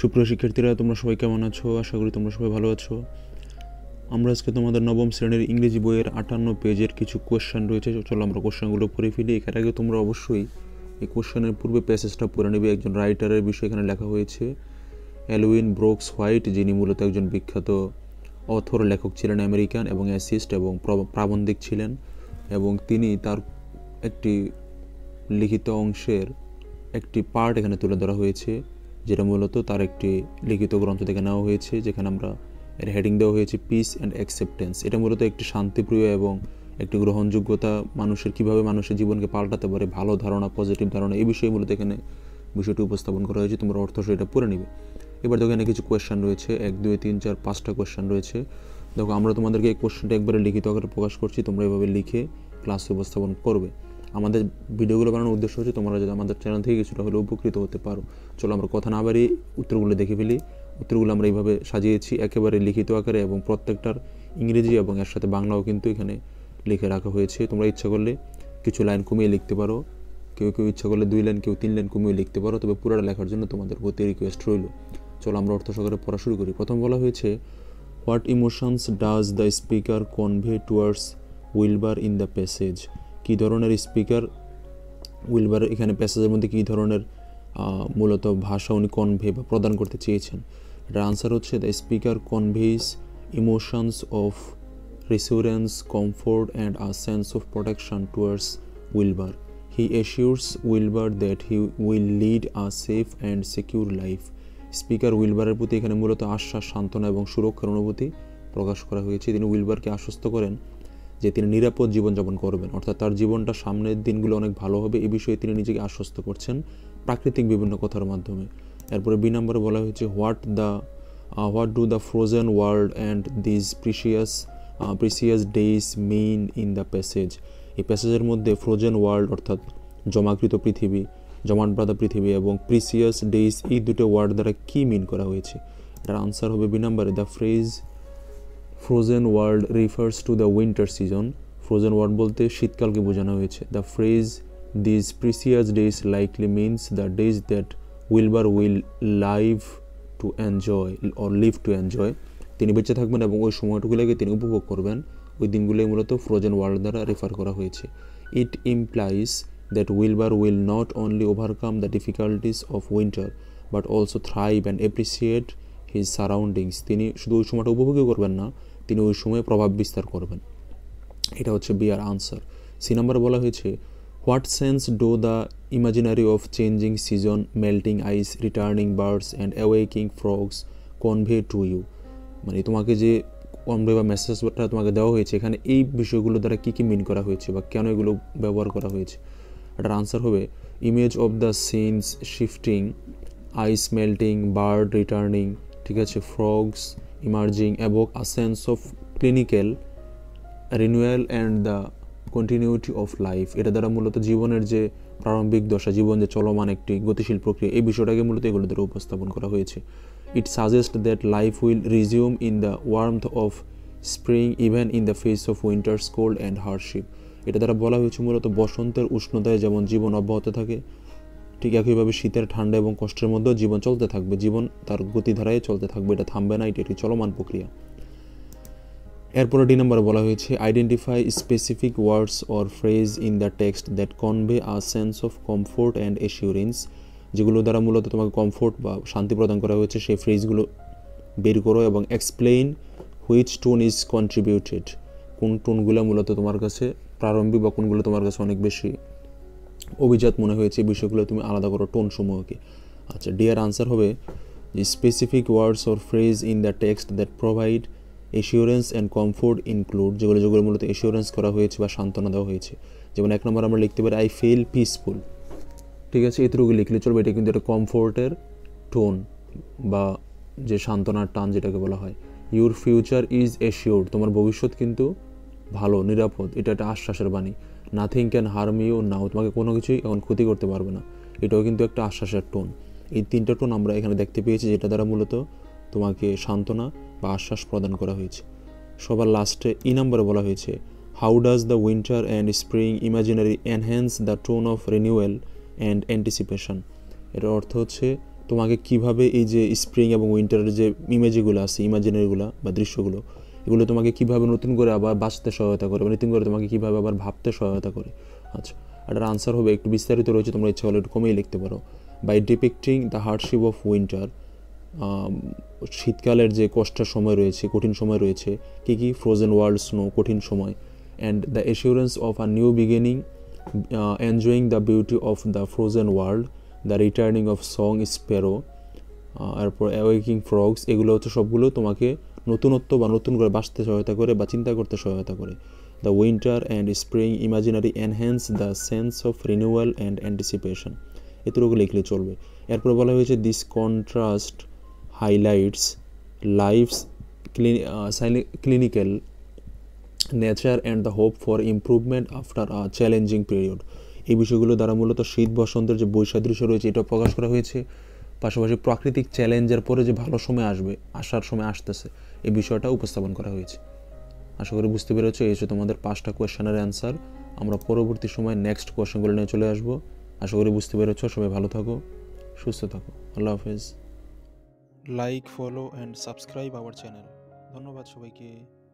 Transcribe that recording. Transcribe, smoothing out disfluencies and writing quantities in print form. সুপ্রিয় শিক্ষার্থীরা, তোমরা সবাই কেমন আছো? আশা করি তোমরা সবাই ভালো আছো। আমরা আজকে তোমাদের নবম শ্রেণীর ইংরেজি বইয়ের 58 পেজের কিছু কোয়েশ্চেন রয়েছে। চলো আমরা কোয়েশ্চেনগুলো পড়ে ফেলি। এর আগে তোমরা অবশ্যই এই কোয়েশ্চেনের পূর্বে প্যাসেজটা পড়ে নেবে। একজন রাইটারের বিষয়ে এখানে লেখা হয়েছে, অ্যালউইন ব্রোকস হোয়াইট, যিনি মূলত একজন বিখ্যাত অথর লেখক ছিলেন, আমেরিকান, এবং অ্যাসিস্ট এবং প্রাবন্ধিক ছিলেন, এবং তিনি তার একটি লিখিত অংশের একটি পার্ট এখানে তুলে ধরা হয়েছে, যেটা মূলত তার একটি লিখিত গ্রন্থ থেকে নেওয়া হয়েছে, যেখানে আমরা এর হেডিং দেওয়া হয়েছে পিস অ্যান্ড অ্যাকসেপ্টেন্স। এটা মূলত একটি শান্তিপ্রিয় এবং একটি গ্রহণযোগ্যতা, মানুষের কীভাবে মানুষের জীবনকে পাল্টাতে পারে, ভালো ধারণা, পজিটিভ ধারণা, এই বিষয়ে মূলত এখানে বিষয়টি উপস্থাপন করা হয়েছে। তোমরা অর্থ সেটা পড়ে নিবে। এবার দেখো, এখানে কিছু কোয়েশ্চেন রয়েছে, 1, 2, 3, 4, 5টা কোয়েশ্চেন রয়েছে। দেখো, আমরা তোমাদেরকে এই কোয়েশ্চেনটা একবারে লিখিত আকারে প্রকাশ করছি, তোমরা এভাবে লিখে ক্লাসে উপস্থাপন করবে। আমাদের ভিডিওগুলো বানানোর উদ্দেশ্য হচ্ছে তোমরা যদি আমাদের চ্যানেল থেকে কিছুটা হলে উপকৃত হতে পারো। চলো আমরা কথা না বাড়িয়ে উত্তরগুলো দেখে ফেলি। উত্তরগুলো আমরা এইভাবে সাজিয়েছি একেবারে লিখিত আকারে, এবং প্রত্যেকটার ইংরেজি এবং এর সাথে বাংলাও কিন্তু এখানে লিখে রাখা হয়েছে। তোমরা ইচ্ছা করলে কিছু লাইন কমিয়ে লিখতে পারো, কেউ কেউ ইচ্ছা করলে 2 লাইন, কেউ 3 লাইন কমিয়ে লিখতে পারো, তবে পুরোটা লেখার জন্য তোমাদের প্রতি রিকোয়েস্ট রইল। চলো আমরা অর্থ সহকারে পড়া শুরু করি। প্রথম বলা হয়েছে, what emotions does the speaker convey towards Wilbur in the passage? কী ধরনের স্পিকার উইলবার এখানে প্যাসেজের মধ্যে কী ধরনের মূলত ভাষা উনি কনভে বা প্রদান করতে চেয়েছেন? এটার আনসার হচ্ছে, the speaker conveys emotions of reassurance, comfort and a sense of protection towards Wilbur. He assures Wilbur that he will lead a safe and secure life. Speaker উইলবারের প্রতি এখানে মূলত আশ্বাস, সান্ত্বনা এবং সুরক্ষার অনুভূতি প্রকাশ করা হয়েছে। তিনি উইলবারকে আশ্বস্ত করেন যে তিনি নিরাপদ জীবনযাপন করবেন, অর্থাৎ তার জীবনটা সামনের দিনগুলো অনেক ভালো হবে, এই বিষয়ে তিনি নিজেকে আশ্বস্ত করছেন প্রাকৃতিক বিভিন্ন কথার মাধ্যমে। এরপরে বি নম্বরে বলা হয়েছে, what do the frozen world and these precious days mean in the passage? এই প্যাসেজের মধ্যে ফ্রোজেন ওয়ার্ল্ড অর্থাৎ জমাকৃত পৃথিবী, জমাট বাঁধা পৃথিবী, এবং প্রিসিয়াস ডেইজ, এই দুটো ওয়ার্ড দ্বারা কী মিন করা হয়েছে? এটার আনসার হবে বি নম্বরে, the phrase frozen world refers to the winter season. Frozen world বলতে শীতকালকে বোঝানো হয়েছে। The phrase these precious days likely means the days that Wilbur will live to enjoy or live to enjoy. তিনি বেঁচে থাকবেন এবং ওই সময়টুকুলাকে তিনি উপভোগ করবেন, ওই দিনগুলোই মূলত ফ্রোজেন ওয়ার্ল্ড দ্বারা রেফার করা হয়েছে। It implies that Wilbur will not only overcome the difficulties of winter but also thrive and appreciate his surroundings. তিনি শুধু ওই সময়টা উপভোগই করবেন না, তিনি ওই সময়ে প্রভাব বিস্তার করবেন। এটা হচ্ছে বি এর আনসার। সি নাম্বার বলা হয়েছে, what sense do the imaginary of changing season, melting ice, returning birds and awakening frogs convey to you? মানে তোমাকে যে কনভে বা মেসেজটা তোমাকে দেওয়া হয়েছে, এখানে এই বিষয়গুলো দ্বারা কী কী মিন করা হয়েছে বা কেন এগুলো ব্যবহার করা হয়েছে? এটার আনসার হবে, image of the scenes shifting, ice melting, bird returning, ঠিক আছে, ফ্রগস ইমার্জিং, এবং a sense of clinical renewal and the continuity of life. এটা দ্বারা মূলত জীবনের যে প্রারম্ভিক দশা, জীবন যে চলমান একটি গতিশীল প্রক্রিয়া, এই বিষয়টাকে মূলত এগুলো দ্বারা উপস্থাপন করা হয়েছে। It suggest that life will resume in the warmth of spring even in the face of winter's cold and hardship. এটা দ্বারা বলা হয়েছে মূলত বসন্তের উষ্ণতায় যেমন জীবন অব্যাহত থাকে, ঠিক একইভাবে শীতের ঠান্ডা এবং কষ্টের মধ্যেও জীবন চলতে থাকবে, জীবন তার গতিধারায় চলতে থাকবে, এটা থামবে না, এটি একটি চলমান প্রক্রিয়া। এরপরে ডি নাম্বার বলা হয়েছে, identify specific words or phrase in the text that convey a sense of comfort and assurance. যেগুলো দ্বারা মূলত তোমাকে কমফোর্ট বা শান্তি প্রদান করা হয়েছে, সেই ফ্রেজগুলো বের করো এবং explain which tone is contributed, কোন টোনগুলো মূলত তোমার কাছে প্রারম্ভিক বা কোনগুলো তোমার কাছে অনেক বেশি অভিজাত মনে হয়েছে, এই বিষয়গুলো তুমি আলাদা করো টোন সমূহকে। আচ্ছা, ডিয়ার আনসার হবে, specific words or phrase in the text that provide assurance and comfort include, যেগুলো মূলত অ্যাসিওরেন্স করা হয়েছে বা সান্ত্বনা দেওয়া হয়েছে। যেমন 1 নম্বর আমরা লিখতে পারি, আই ফিল পিসফুল, ঠিক আছে, এতটুকু লিখলে চলবে, এটা কিন্তু একটা কমফোর্টের টোন বা যে সান্ত্বনার টান যেটাকে বলা হয়। ইউর ফিউচার ইজ অ্যাসিওর্ড, তোমার ভবিষ্যৎ কিন্তু ভালো, নিরাপদ, এটা একটা আশ্বাসের বাণী। Nothing can harm you now, তোমাকে কোনো কিছুই এখন ক্ষতি করতে পারবে না, এটাও কিন্তু একটা আশ্বাসের টোন। এই 3টা টোন আমরা এখানে দেখতে পেয়েছি, যেটা দ্বারা মূলত তোমাকে সান্ত্বনা বা আশ্বাস প্রদান করা হয়েছে। সবার লাস্টে ই নাম্বারে বলা হয়েছে, how does the winter and spring imaginary enhance the tone of renewal and anticipation? এর অর্থ হচ্ছে তোমাকে কিভাবে এই যে স্প্রিং এবং উইন্টারের যে ইমেজগুলো আছে ইমাজিনারিগুলো বা দৃশ্যগুলো এগুলো তোমাকে কিভাবে নতুন করে আবার বাঁচতে সহায়তা করে নতুন করে তোমাকে কিভাবে আবার ভাবতে সহায়তা করে আচ্ছা এটার আনসার হবে একটু বিস্তারিত রয়েছে তোমরা ইচ্ছা হলে একটু কমেই লিখতে পারো by depicting the hardship of winter শীতকালের যে কষ্টের সময় রয়েছে কঠিন সময় রয়েছে কি কি ফ্রোজেন ওয়ার্ল্ড স্নো কঠিন সময় and the assurance of a new beginning enjoying the beauty of the frozen world the returning of song sparrow তারপর অ্যাওয়েকিং ফ্রগস এগুলো হচ্ছে সবগুলো তোমাকে নতুনত্ব বা নতুন করে বাঁচতে সহায়তা করে বা চিন্তা করতে সহায়তা করে the winter and spring imaginary enhance the sense of renewal and anticipation এতটুকু লিখলে চলবে এরপর বলা হয়েছে this contrast highlights life's clinical nature and the hope for improvement after a challenging period এই বিষয়গুলো দ্বারা মূলত শীত বসন্তের যে বৈসাদৃশ্য রয়েছে এটা প্রকাশ করা হয়েছে পাশাপাশি প্রাকৃতিক চ্যালেঞ্জের পরে যে ভালো সময় আসবে আসার সময় আসতেছে এই বিষয়টা উপস্থাপন করা হয়েছে আশা করি বুঝতে পেরেছো এই হচ্ছে তোমাদের 5টা কোয়েশ্চেনের অ্যান্সার আমরা পরবর্তী সময় নেক্সট কোয়েশ্চেনগুলো নিয়ে চলে আসবো আশা করি বুঝতে পেরেছো সবাই ভালো থাকো সুস্থ থাকো আল্লাহ হাফেজ like follow and subscribe our channel ধন্যবাদ সবাইকে